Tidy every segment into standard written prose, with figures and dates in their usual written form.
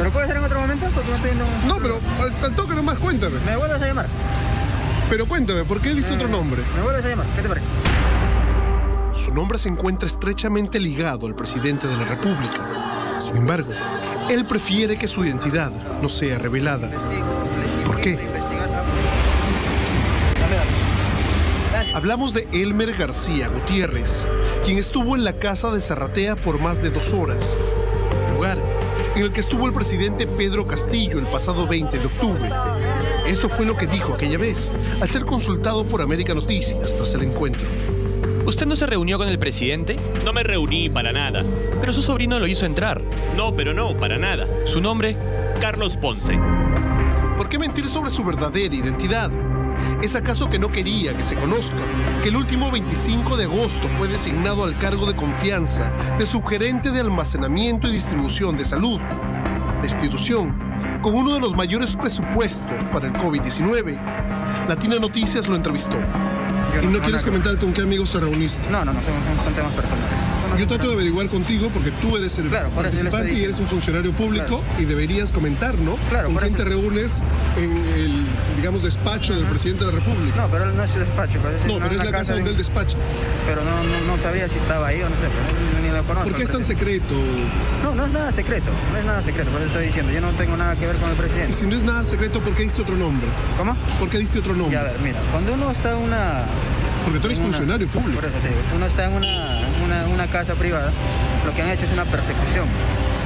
¿Pero puede ser en otro momento? Porque no estoy yendo... No, pero al toque nomás cuéntame. Me vuelves a llamar. Pero cuéntame, ¿por qué él hizo otro nombre? Me vuelves a llamar, ¿qué te parece? Su nombre se encuentra estrechamente ligado al presidente de la República. Sin embargo, él prefiere que su identidad no sea revelada. ¿Por qué? Hablamos de Elmer García Gutiérrez, quien estuvo en la casa de Sarratea por más de 2 horas. Lugar en el que estuvo el presidente Pedro Castillo el pasado 20 de octubre. Esto fue lo que dijo aquella vez, al ser consultado por América Noticias tras el encuentro. ¿Usted no se reunió con el presidente? No me reuní para nada. Pero su sobrino lo hizo entrar. No, pero no, para nada. ¿Su nombre? Carlos Ponce. ¿Por qué mentir sobre su verdadera identidad? ¿Es acaso que no quería que se conozca que el último 25 de agosto fue designado al cargo de confianza de subgerente de almacenamiento y distribución de salud? Institución con uno de los mayores presupuestos para el COVID-19. Latina Noticias lo entrevistó. ¿Y no quieres comentar con qué amigos te reuniste? No, son temas personales. Yo trato de averiguar contigo porque tú eres el participante y eres un funcionario público y deberías comentar, ¿no? Claro, con quién te reúnes en el, digamos, despacho del presidente de la República. No, pero no es el despacho. No, pero es la casa donde él despacha. Pero no sabía si estaba ahí o no sé, pues, ni lo conozco. ¿Por qué es tan secreto? No, no es nada secreto, no es nada secreto, por eso estoy diciendo, yo no tengo nada que ver con el presidente. Y si no es nada secreto, ¿por qué diste otro nombre? ¿Cómo? ¿Por qué diste otro nombre? Ya, a ver, mira, cuando uno está en una... Porque tú eres funcionario público. Por eso te digo, uno está en una casa privada, lo que han hecho es una persecución.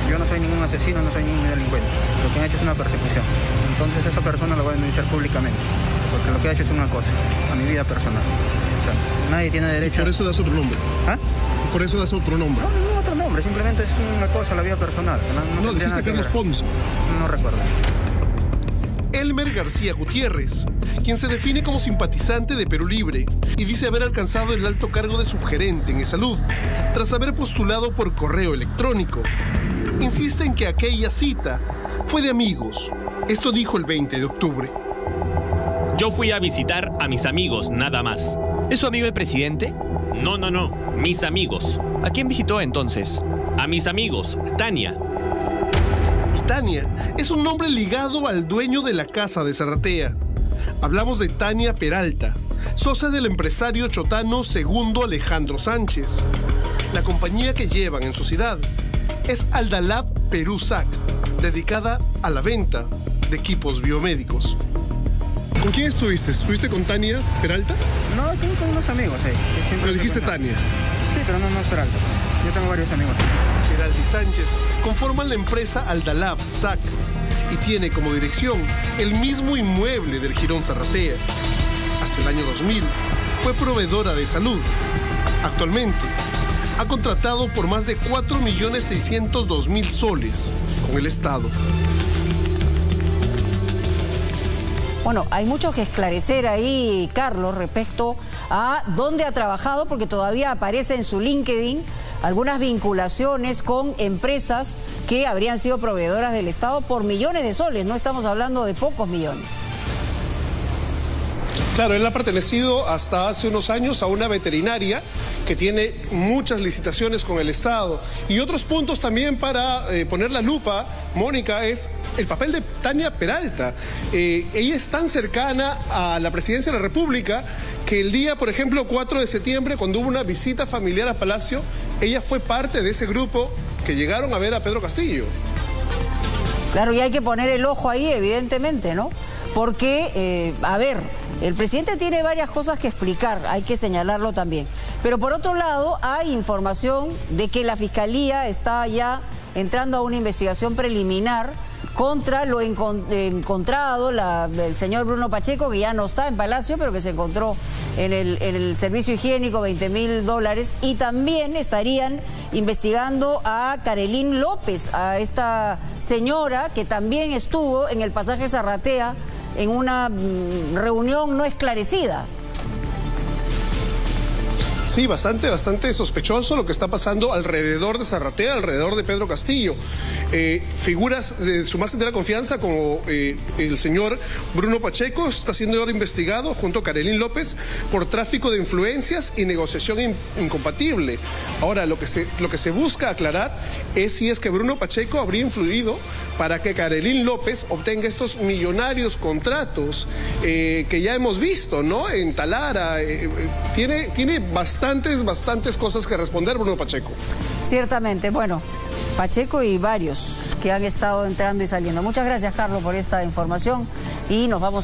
Yo no soy ningún asesino, no soy ningún delincuente. Lo que han hecho es una persecución. Entonces esa persona la voy a denunciar públicamente, porque lo que ha hecho es una cosa, a mi vida personal. O sea, nadie tiene derecho... ¿Y por eso das otro nombre? ¿Ah? ¿Y por eso das otro nombre? No, otro nombre, simplemente es una cosa, la vida personal. No dijiste Carlos Ponce. No recuerdo. Elmer García Gutiérrez, quien se define como simpatizante de Perú Libre y dice haber alcanzado el alto cargo de subgerente en EsSalud, tras haber postulado por correo electrónico. Insiste en que aquella cita fue de amigos. Esto dijo el 20 de octubre. Yo fui a visitar a mis amigos, nada más. ¿Es su amigo el presidente? No, mis amigos. ¿A quién visitó entonces? A mis amigos, Tania. Tania es un nombre ligado al dueño de la casa de Sarratea. Hablamos de Tania Peralta, socia del empresario chotano segundo Alejandro Sánchez. La compañía que llevan en sociedad es Adalab Perú SAC, dedicada a la venta de equipos biomédicos. ¿Con quién estuviste? ¿Estuviste con Tania Peralta? No, estuve con unos amigos, sí. ¿Lo dijiste Tania? Sí, pero no es Peralta. Yo tengo varios amigos. Peralta y Sánchez conforman la empresa Aldalab SAC y tiene como dirección el mismo inmueble del Jirón Sarratea. Hasta el año 2000 fue proveedora de salud. Actualmente ha contratado por más de 4.602.000 soles con el Estado. Bueno, hay mucho que esclarecer ahí, Carlos, respecto a dónde ha trabajado, porque todavía aparece en su LinkedIn algunas vinculaciones con empresas que habrían sido proveedoras del Estado por millones de soles. No estamos hablando de pocos millones. Claro, él ha pertenecido hasta hace unos años a una veterinaria que tiene muchas licitaciones con el Estado. Y otros puntos también para poner la lupa, Mónica, es el papel de Tania Peralta. Ella es tan cercana a la presidencia de la República que el día, por ejemplo, 4 de septiembre, cuando hubo una visita familiar a Palacio, ella fue parte de ese grupo que llegaron a ver a Pedro Castillo. Claro, y hay que poner el ojo ahí, evidentemente, ¿no? Porque, a ver, el presidente tiene varias cosas que explicar, hay que señalarlo también. Pero por otro lado, hay información de que la Fiscalía está ya entrando a una investigación preliminar contra lo encontrado, el señor Bruno Pacheco, que ya no está en Palacio, pero que se encontró en el servicio higiénico, $20.000. Y también estarían investigando a Karelim López, a esta señora que también estuvo en el pasaje Sarratea en una reunión no esclarecida. Sí, bastante sospechoso lo que está pasando alrededor de Sarratea, alrededor de Pedro Castillo. Figuras de su más entera confianza, como el señor Bruno Pacheco, está siendo ahora investigado junto a Karelim López por tráfico de influencias y negociación incompatible. Ahora, lo que se busca aclarar es si es que Bruno Pacheco habría influido para que Karelim López obtenga estos millonarios contratos que ya hemos visto, ¿no? En Talara. Tiene bastantes cosas que responder Bruno Pacheco. Ciertamente, bueno, Pacheco y varios que han estado entrando y saliendo. Muchas gracias, Carlos, por esta información y nos vamos.